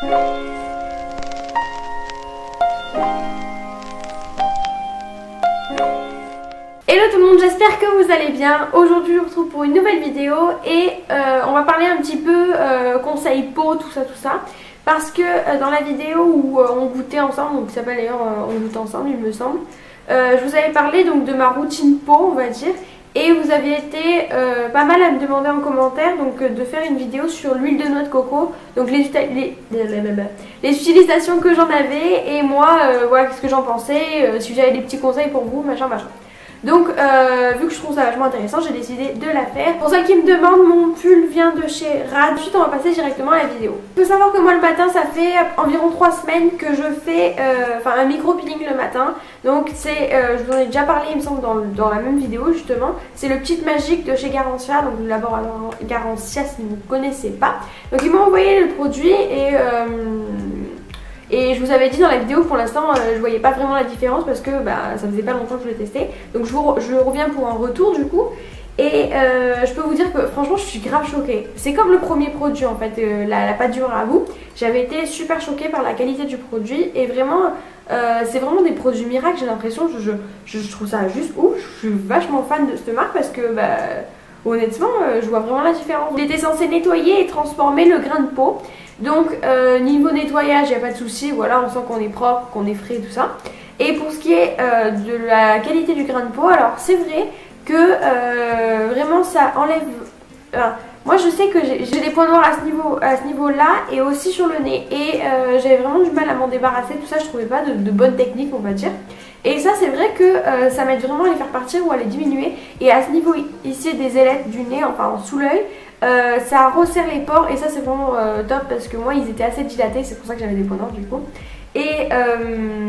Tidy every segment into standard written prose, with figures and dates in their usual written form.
Hello tout le monde, j'espère que vous allez bien. Aujourd'hui je vous retrouve pour une nouvelle vidéo et on va parler un petit peu conseils peau, tout ça. Parce que dans la vidéo où on goûtait ensemble, donc ça s'appelle d'ailleurs on goûte ensemble il me semble, je vous avais parlé donc de ma routine peau on va dire. Et vous avez été pas mal à me demander en commentaire donc, de faire une vidéo sur l'huile de noix de coco. Donc les utilisations que j'en avais et moi, voilà qu'est-ce que j'en pensais, si j'avais des petits conseils pour vous, machin. Donc vu que je trouve ça vachement intéressant, j'ai décidé de la faire. Pour ceux qui me demandent, mon pull vient de chez Rad. Ensuite on va passer directement à la vidéo. Il faut savoir que moi le matin, ça fait environ 3 semaines que je fais un micro peeling le matin. Donc c'est, je vous en ai déjà parlé il me semble dans la même vidéo justement. C'est le Petit Magique de chez Garancia, donc le laboratoire Garancia si vous ne connaissez pas. Donc ils m'ont envoyé le produit et je vous avais dit dans la vidéo que pour l'instant je voyais pas vraiment la différence parce que bah, ça faisait pas longtemps que je l'ai testé. Donc je reviens pour un retour du coup. Et je peux vous dire que franchement je suis grave choquée. C'est comme le premier produit en fait, la pâte du ragoût. J'avais été super choquée par la qualité du produit. Et vraiment, c'est vraiment des produits miracles j'ai l'impression. Je trouve ça juste ouf. Je suis vachement fan de cette marque parce que bah, honnêtement je vois vraiment la différence. Il était censé nettoyer et transformer le grain de peau. Donc niveau nettoyage il n'y a pas de souci, voilà on sent qu'on est propre, qu'on est frais tout ça. Et pour ce qui est de la qualité du grain de peau, alors c'est vrai que vraiment ça enlève... Enfin, moi je sais que j'ai des points noirs à ce niveau là et aussi sur le nez. Et j'avais vraiment du mal à m'en débarrasser, tout ça je trouvais pas de bonne technique on va dire. Et ça c'est vrai que ça m'aide vraiment à les faire partir ou à les diminuer. Et à ce niveau ici des ailettes du nez, enfin sous l'œil, ça resserre les pores et ça c'est vraiment top parce que moi ils étaient assez dilatés, c'est pour ça que j'avais des points noirs du coup. Et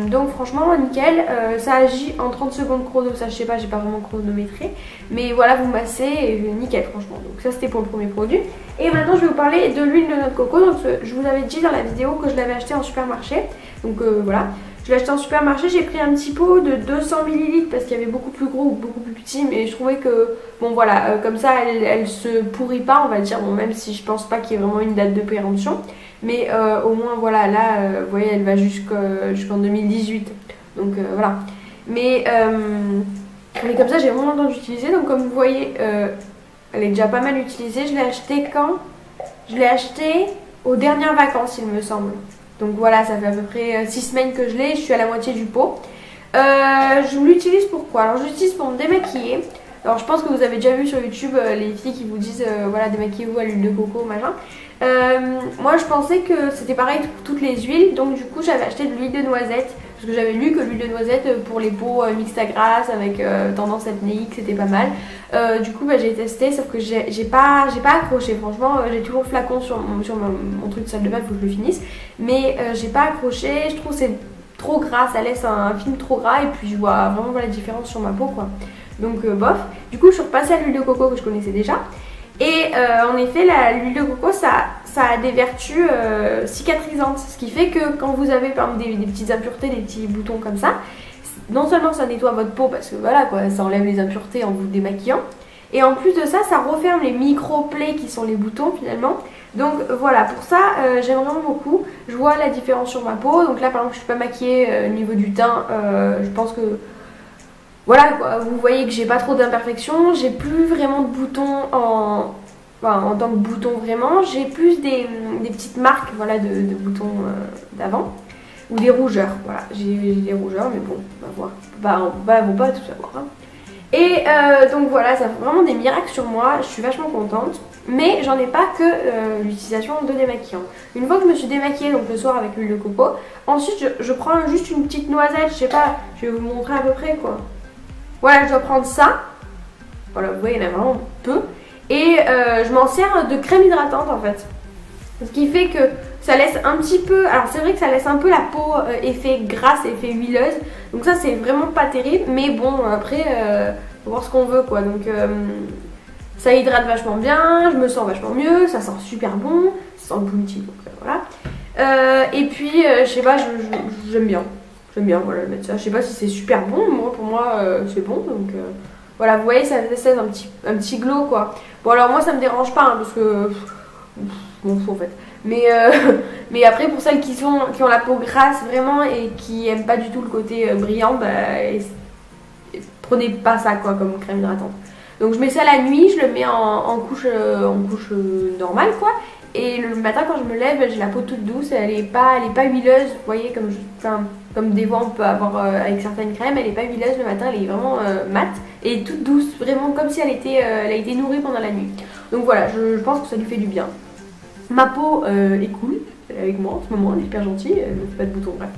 donc franchement nickel, ça agit en 30 secondes chrono, ça je sais pas, j'ai pas vraiment chronométré. Mais voilà vous massez, et nickel franchement, donc ça c'était pour le premier produit. Et maintenant je vais vous parler de l'huile de noix de coco, donc je vous avais dit dans la vidéo que je l'avais acheté en supermarché. Donc voilà, je l'ai acheté en supermarché, j'ai pris un petit pot de 200 ml parce qu'il y avait beaucoup plus gros ou beaucoup plus petit. Mais je trouvais que bon voilà, comme ça elle se pourrit pas on va dire, bon même si je pense pas qu'il y ait vraiment une date de péremption. Mais au moins voilà, là vous voyez elle va jusqu'en 2018 donc voilà. Mais comme ça j'ai vraiment longtemps d'utiliser, donc comme vous voyez elle est déjà pas mal utilisée. Je l'ai achetée quand? Je l'ai achetée aux dernières vacances il me semble. Donc voilà ça fait à peu près 6 semaines que je l'ai, je suis à la moitié du pot. Je l'utilise pour quoi? Alors je l'utilise pour me démaquiller. Alors je pense que vous avez déjà vu sur YouTube les filles qui vous disent voilà démaquillez-vous à l'huile de coco machin. Moi je pensais que c'était pareil pour toutes les huiles, donc du coup j'avais acheté de l'huile de noisette parce que j'avais lu que l'huile de noisette pour les peaux mixtes à grasse avec tendance acnéique c'était pas mal. Du coup bah, j'ai testé sauf que j'ai pas accroché franchement, j'ai toujours le flacon sur mon truc de salle de bain, il faut que je le finisse. Mais j'ai pas accroché, je trouve c'est trop gras, ça laisse un film trop gras et puis je vois vraiment la différence sur ma peau quoi. Donc bof, du coup je suis repassée à l'huile de coco que je connaissais déjà. Et en effet l'huile de coco ça a des vertus cicatrisantes. Ce qui fait que quand vous avez par exemple des petites impuretés, des petits boutons comme ça, non seulement ça nettoie votre peau parce que voilà quoi, ça enlève les impuretés en vous démaquillant. Et en plus de ça, ça referme les micro-plaies qui sont les boutons finalement. Donc voilà, pour ça j'aime vraiment beaucoup. Je vois la différence sur ma peau. Donc là par exemple je suis pas maquillée au niveau du teint, je pense que... Voilà, vous voyez que j'ai pas trop d'imperfections, j'ai plus vraiment de boutons en tant que boutons vraiment, j'ai plus des petites marques voilà, de boutons d'avant, ou des rougeurs, voilà, j'ai des rougeurs mais bon, on va voir, on va pas tout savoir. Hein. Et donc voilà, ça fait vraiment des miracles sur moi, je suis vachement contente, mais j'en ai pas que l'utilisation de démaquillant. Une fois que je me suis démaquillée, donc le soir avec l'huile de coco, ensuite je prends juste une petite noisette, je sais pas, je vais vous montrer à peu près quoi. Voilà, je dois prendre ça. Voilà, vous voyez, il y en a vraiment peu. Et je m'en sers de crème hydratante en fait. Ce qui fait que ça laisse un petit peu... Alors c'est vrai que ça laisse un peu la peau effet grasse, effet huileuse. Donc ça c'est vraiment pas terrible. Mais bon, après, faut voir ce qu'on veut quoi. Donc ça hydrate vachement bien, je me sens vachement mieux, ça sent super bon. Ça sent le bounty, donc voilà. Et puis, je sais pas, j'aime bien. J'aime bien voilà, mettre ça, je sais pas si c'est super bon, moi pour moi c'est bon donc voilà vous voyez ça laisse un petit glow quoi. Bon alors moi ça me dérange pas hein, parce que bon, en fait. Mais après, pour celles qui ont la peau grasse vraiment et qui n'aiment pas du tout le côté brillant, bah, prenez pas ça quoi, comme crème hydratante. Donc je mets ça la nuit, je le mets en couche normale quoi. Et le matin quand je me lève, j'ai la peau toute douce, elle est pas huileuse, vous voyez, comme des fois on peut avoir avec certaines crèmes, elle est pas huileuse le matin, elle est vraiment mate et toute douce, vraiment comme si elle a été nourrie pendant la nuit. Donc voilà, je pense que ça lui fait du bien. Ma peau est cool, elle est avec moi en ce moment, elle est hyper gentille, elle ne fait pas de boutons, bref.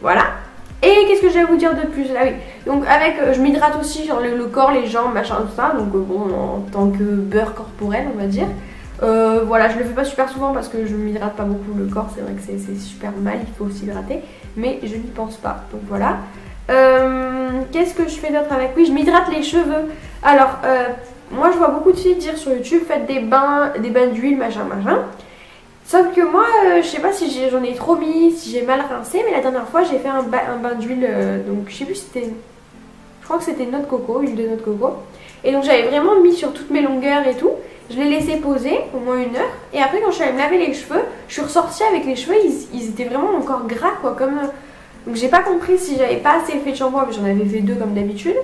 Voilà. Et qu'est-ce que je vais vous dire de plus? Ah oui, donc je m'hydrate aussi sur le corps, les jambes, machin, tout ça, donc bon, en tant que beurre corporel, on va dire. Voilà, je le fais pas super souvent parce que je m'hydrate pas beaucoup le corps, c'est vrai que c'est super mal, il faut s'hydrater, mais je n'y pense pas, donc voilà. Qu'est-ce que je fais d'autre avec? Oui, je m'hydrate les cheveux. Alors, moi je vois beaucoup de filles dire sur YouTube, faites des bains d'huile, machin, machin. Sauf que moi, je sais pas si j'en ai trop mis, si j'ai mal rincé, mais la dernière fois j'ai fait un bain d'huile, donc je sais plus si c'était... Je crois que c'était noix de coco, huile de noix de coco. Et donc j'avais vraiment mis sur toutes mes longueurs et tout. Je l'ai laissé poser au moins une heure et après quand je suis allée me laver les cheveux, je suis ressortie avec les cheveux, ils étaient vraiment encore gras quoi, comme... Donc j'ai pas compris si j'avais pas assez fait de shampoing, mais j'en avais fait deux comme d'habitude,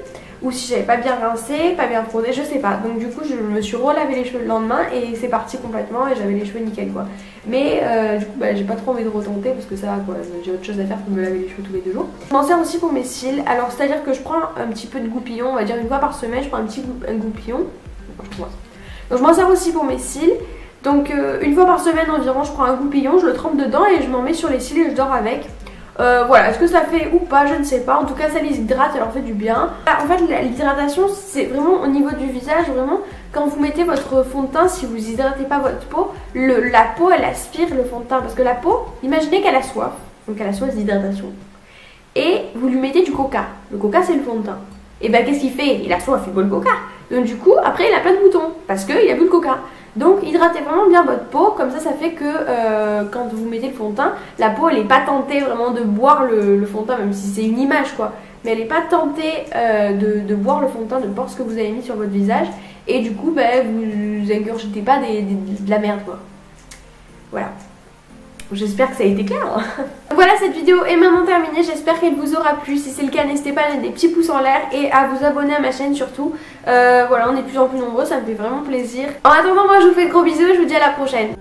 ou si j'avais pas bien rincé, pas bien frotté, je sais pas. Donc du coup je me suis relavé les cheveux le lendemain et c'est parti complètement et j'avais les cheveux nickel quoi. Mais du coup bah, j'ai pas trop envie de retenter parce que ça quoi, j'ai autre chose à faire que me laver les cheveux tous les deux jours. Je m'en sers aussi pour mes cils, alors c'est à dire que je prends un petit peu de goupillon, on va dire une fois par semaine je prends un petit goupillon. Donc je m'en sers aussi pour mes cils. Donc une fois par semaine environ je prends un goupillon, je le trempe dedans et je m'en mets sur les cils et je dors avec. Voilà, est-ce que ça fait ou pas, je ne sais pas. En tout cas ça les hydrate, ça leur fait du bien. En fait l'hydratation c'est vraiment au niveau du visage, vraiment quand vous mettez votre fond de teint, si vous hydratez pas votre peau, la peau elle aspire le fond de teint. Parce que la peau, imaginez qu'elle a soif, donc elle a soif d'hydratation. Et vous lui mettez du coca, le coca c'est le fond de teint. Et ben qu'est-ce qu'il fait? Il a soif, il boit le coca. Donc du coup après il a plein de boutons parce qu'il a bu le coca. Donc hydratez vraiment bien votre peau, comme ça ça fait que quand vous mettez le fond de teint, la peau elle est pas tentée vraiment de boire le fond de teint, même si c'est une image quoi. Mais elle est pas tentée de boire le fond de teint, de boire ce que vous avez mis sur votre visage. Et du coup ben, vous ingurgitez pas de la merde quoi. Voilà. J'espère que ça a été clair. Voilà, cette vidéo est maintenant terminée, j'espère qu'elle vous aura plu. Si c'est le cas, n'hésitez pas à mettre des petits pouces en l'air et à vous abonner à ma chaîne surtout. Voilà, on est de plus en plus nombreux, ça me fait vraiment plaisir. En attendant, moi je vous fais de gros bisous, je vous dis à la prochaine.